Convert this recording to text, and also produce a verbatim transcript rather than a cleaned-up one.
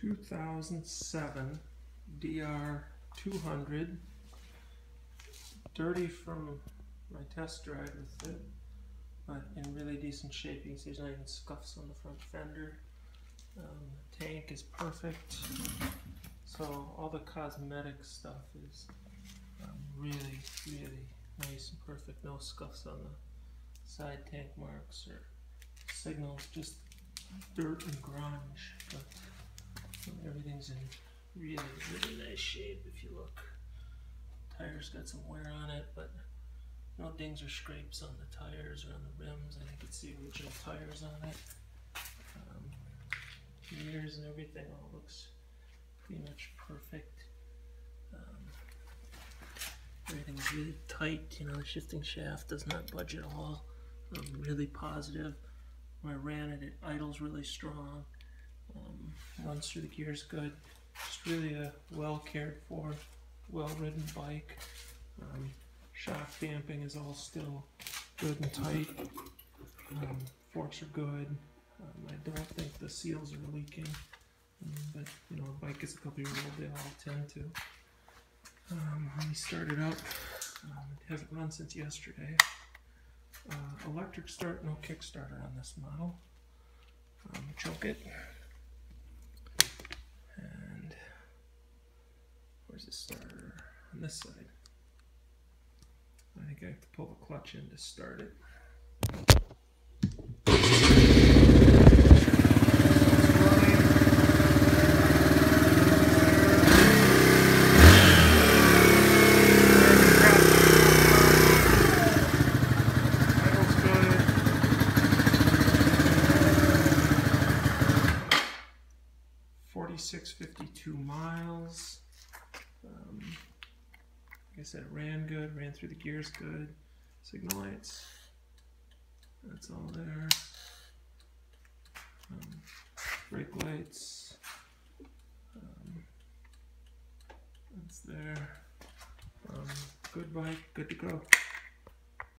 two thousand seven D R two hundred, dirty from my test drive with it, but in really decent shape. You can see there's not even scuffs on the front fender. Um, the tank is perfect, so all the cosmetic stuff is um, really, really nice and perfect. No scuffs on the side tank marks or signals, just dirt and grunge, but everything's in really, really nice shape if you look. Tire's got some wear on it, but no dings or scrapes on the tires or on the rims. I think it's the original tires on it. Um, mirrors and everything all looks pretty much perfect. Um, everything's really tight, you know, the shifting shaft does not budge at all. Um, really positive. When I ran it, it idles really strong, um, runs through the gears good. It's really a well cared for, well ridden bike. Um, shock damping is all still good and tight. Um, forks are good. Um, I don't think the seals are leaking, um, but you know, a bike is a couple years old, they all tend to. Um, when we started up, um, it hasn't run since yesterday. Uh, electric start, no Kickstarter on this model. Um, choke it. And where's the starter? On this side. I think I have to pull the clutch in to start it. forty-six fifty-two miles. Um, like I said, it ran good, ran through the gears good. Signal lights, that's all there. Um, brake lights, um, that's there. Um, good bike, good to go.